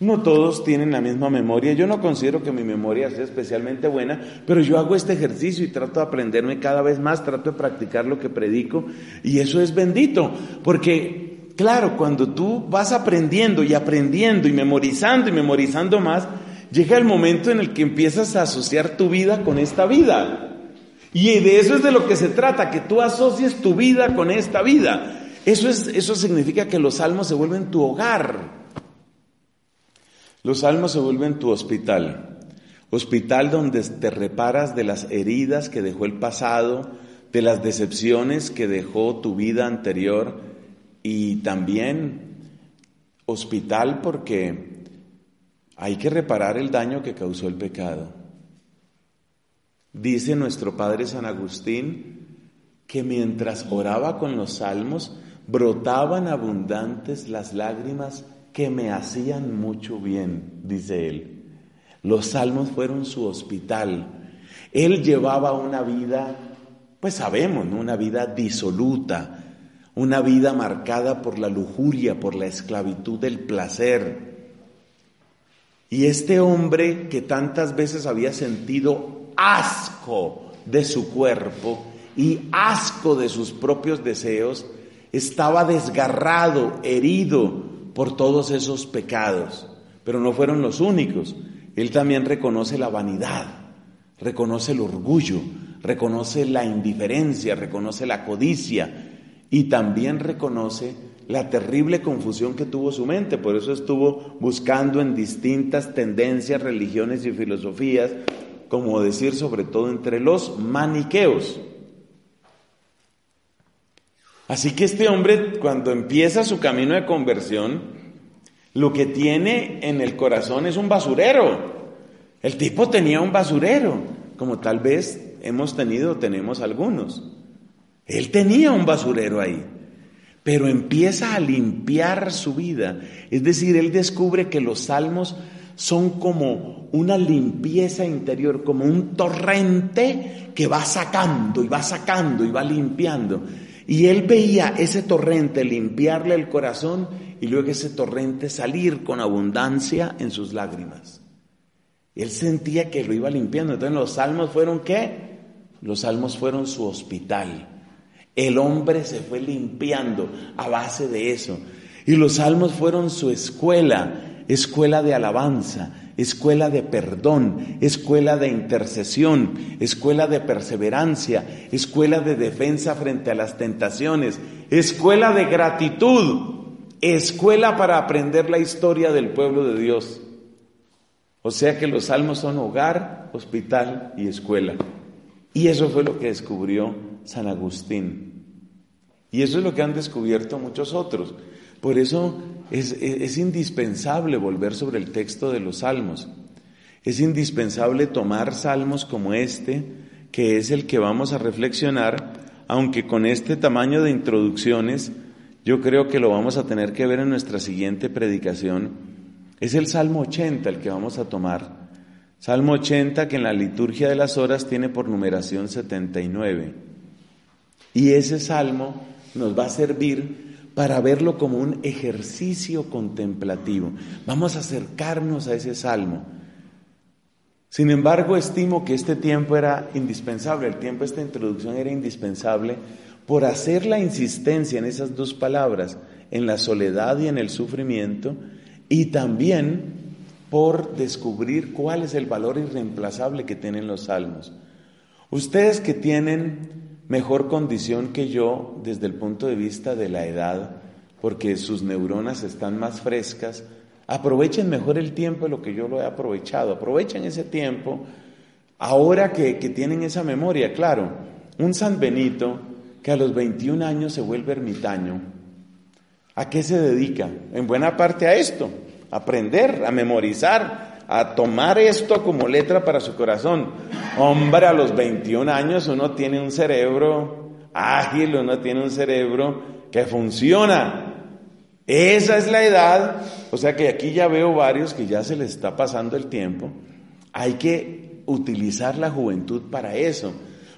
No todos tienen la misma memoria. Yo no considero que mi memoria sea especialmente buena, pero yo hago este ejercicio y trato de aprenderme cada vez más, trato de practicar lo que predico, y eso es bendito, porque claro, cuando tú vas aprendiendo y aprendiendo y memorizando más, llega el momento en el que empiezas a asociar tu vida con esta vida. Y de eso es de lo que se trata, que tú asocies tu vida con esta vida. Eso significa que los salmos se vuelven tu hogar. Los salmos se vuelven tu hospital, hospital donde te reparas de las heridas que dejó el pasado, de las decepciones que dejó tu vida anterior, y también hospital porque hay que reparar el daño que causó el pecado. Dice nuestro padre San Agustín que mientras oraba con los salmos, brotaban abundantes las lágrimas que me hacían mucho bien, dice él. Los salmos fueron su hospital. Él llevaba una vida, pues sabemos, ¿no?, una vida disoluta, una vida marcada por la lujuria, por la esclavitud del placer. Y este hombre que tantas veces había sentido asco de su cuerpo y asco de sus propios deseos, estaba desgarrado, herido por todos esos pecados, pero no fueron los únicos. Él también reconoce la vanidad, reconoce el orgullo, reconoce la indiferencia, reconoce la codicia, y también reconoce la terrible confusión que tuvo su mente. Por eso estuvo buscando en distintas tendencias, religiones y filosofías, como decir, sobre todo entre los maniqueos. Así que este hombre, cuando empieza su camino de conversión, lo que tiene en el corazón es un basurero. El tipo tenía un basurero, como tal vez hemos tenido, tenemos algunos. Él tenía un basurero ahí, pero empieza a limpiar su vida. Es decir, él descubre que los salmos son como una limpieza interior, como un torrente que va sacando y va sacando y va limpiando. Y él veía ese torrente limpiarle el corazón y luego ese torrente salir con abundancia en sus lágrimas. Él sentía que lo iba limpiando. Entonces, ¿los salmos fueron qué? Los salmos fueron su hospital. El hombre se fue limpiando a base de eso. Y los salmos fueron su escuela, escuela de alabanza, escuela de perdón, escuela de intercesión, escuela de perseverancia, escuela de defensa frente a las tentaciones, escuela de gratitud, escuela para aprender la historia del pueblo de Dios. O sea que los salmos son hogar, hospital y escuela. Y eso fue lo que descubrió San Agustín. Y eso es lo que han descubierto muchos otros. Por eso es indispensable volver sobre el texto de los salmos. Es indispensable tomar salmos como este, que es el que vamos a reflexionar, aunque con este tamaño de introducciones, yo creo que lo vamos a tener que ver en nuestra siguiente predicación. Es el Salmo 80 el que vamos a tomar. Salmo 80, que en la liturgia de las horas tiene por numeración 79. Y ese salmo nos va a servir para verlo como un ejercicio contemplativo. Vamos a acercarnos a ese salmo. Sin embargo, estimo que este tiempo era indispensable, el tiempo de esta introducción era indispensable por hacer la insistencia en esas dos palabras, en la soledad y en el sufrimiento, y también por descubrir cuál es el valor irreemplazable que tienen los salmos. Ustedes que tienen mejor condición que yo desde el punto de vista de la edad, porque sus neuronas están más frescas, aprovechen mejor el tiempo de lo que yo lo he aprovechado. Aprovechen ese tiempo, ahora que tienen esa memoria, claro. Un San Benito que a los 21 años se vuelve ermitaño, ¿a qué se dedica? En buena parte a esto, a aprender, a memorizar, a tomar esto como letra para su corazón. Hombre, a los 21 años uno tiene un cerebro ágil, uno tiene un cerebro que funciona. Esa es la edad. O sea que aquí ya veo varios que ya se les está pasando el tiempo. Hay que utilizar la juventud para eso,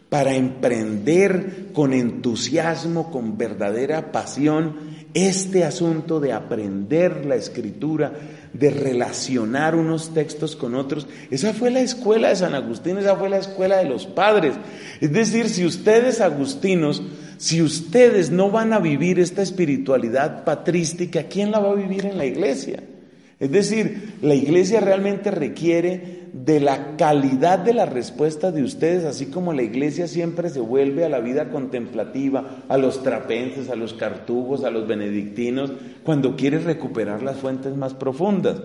para emprender con entusiasmo, con verdadera pasión, este asunto de aprender la Escritura, de relacionar unos textos con otros. Esa fue la escuela de San Agustín, esa fue la escuela de los padres. Es decir, si ustedes agustinos, si ustedes no van a vivir esta espiritualidad patrística, ¿quién la va a vivir en la iglesia? Es decir, la iglesia realmente requiere de la calidad de la respuesta de ustedes, así como la iglesia siempre se vuelve a la vida contemplativa, a los trapenses, a los cartujos, a los benedictinos, cuando quiere recuperar las fuentes más profundas.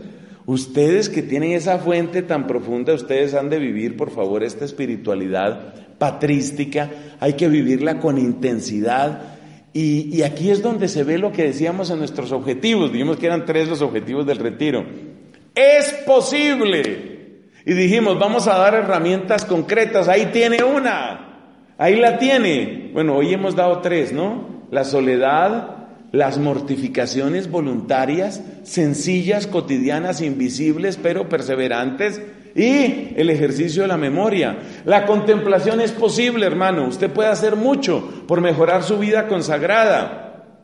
Ustedes que tienen esa fuente tan profunda, ustedes han de vivir, por favor, esta espiritualidad patrística, hay que vivirla con intensidad. Y aquí es donde se ve lo que decíamos en nuestros objetivos. Dijimos que eran 3 los objetivos del retiro. ¡Es posible! Y dijimos, vamos a dar herramientas concretas. Ahí tiene una. Ahí la tiene. Bueno, hoy hemos dado 3, ¿no? La soledad, las mortificaciones voluntarias, sencillas, cotidianas, invisibles, pero perseverantes, y el ejercicio de la memoria. La contemplación es posible, hermano. Usted puede hacer mucho por mejorar su vida consagrada.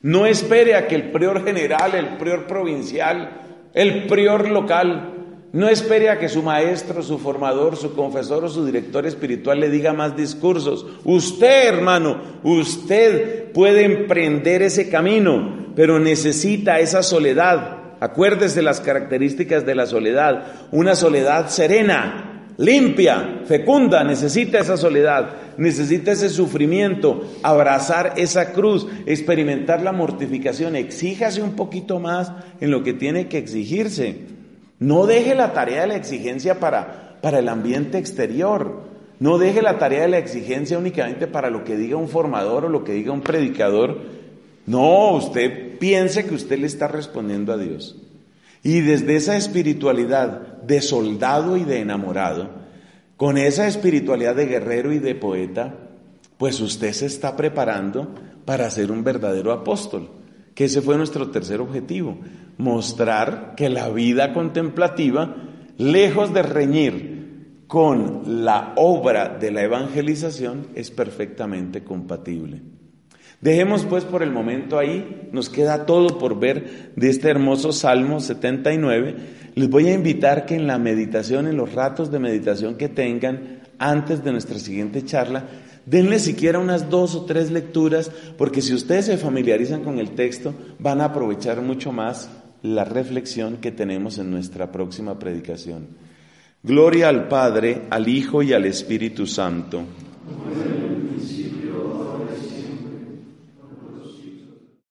No espere a que el prior general, el prior provincial, el prior local, no espere a que su maestro, su formador, su confesor o su director espiritual le diga más discursos. Usted, hermano, usted puede emprender ese camino, pero necesita esa soledad. Acuérdese las características de la soledad, una soledad serena, limpia, fecunda, necesita esa soledad, necesita ese sufrimiento, abrazar esa cruz, experimentar la mortificación, exíjase un poquito más en lo que tiene que exigirse, no deje la tarea de la exigencia para el ambiente exterior, no deje la tarea de la exigencia únicamente para lo que diga un formador o lo que diga un predicador. No, usted piense que usted le está respondiendo a Dios. Y desde esa espiritualidad de soldado y de enamorado, con esa espiritualidad de guerrero y de poeta, pues usted se está preparando para ser un verdadero apóstol. Que ese fue nuestro tercer objetivo, mostrar que la vida contemplativa, lejos de reñir con la obra de la evangelización, es perfectamente compatible. Dejemos pues por el momento ahí, nos queda todo por ver de este hermoso Salmo 79. Les voy a invitar que en la meditación, en los ratos de meditación que tengan antes de nuestra siguiente charla, denle siquiera unas 2 o 3 lecturas, porque si ustedes se familiarizan con el texto, van a aprovechar mucho más la reflexión que tenemos en nuestra próxima predicación. Gloria al Padre, al Hijo y al Espíritu Santo.